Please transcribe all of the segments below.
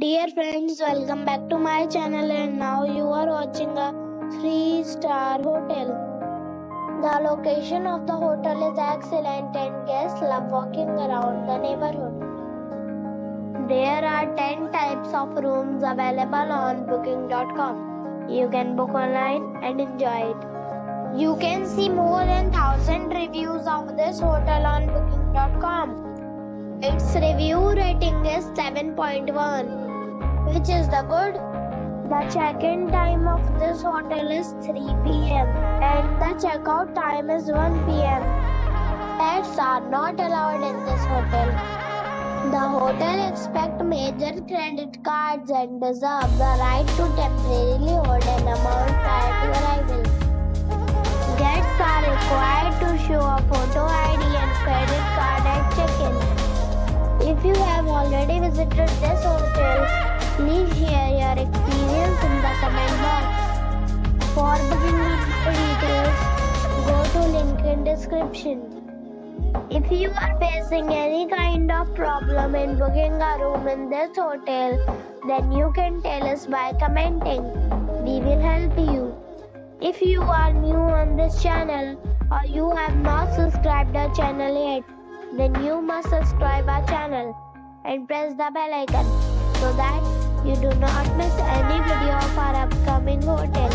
Dear friends, welcome back to my channel, and now you are watching a 3-star hotel. The location of the hotel is excellent and guests love walking around the neighborhood. There are 10 types of rooms available on booking.com. You can book online and enjoy it. You can see more than 1,000 reviews of this hotel on booking.com. Its review rating is 7.1, which is the good. The check-in time of this hotel is 3 p.m. and the checkout time is 1 p.m. Pets are not allowed in this hotel. The hotel accepts major credit cards and deserves the right to temporarily hold an amount prior to arrival. Guests are required to show a photo ID and credit card at check-in. If you have already visited this hotel, please share your experience in the comment box. For booking details, go to link in description. If you are facing any kind of problem in booking a room in this hotel, then you can tell us by commenting. We will help you. If you are new on this channel or you have not subscribed our channel yet, then you must subscribe our channel and press the bell icon so that you do not miss any video of our upcoming hotel.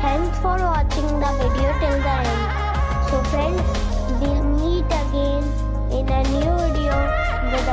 Thanks for watching the video till the end. So friends, we'll meet again in a new video with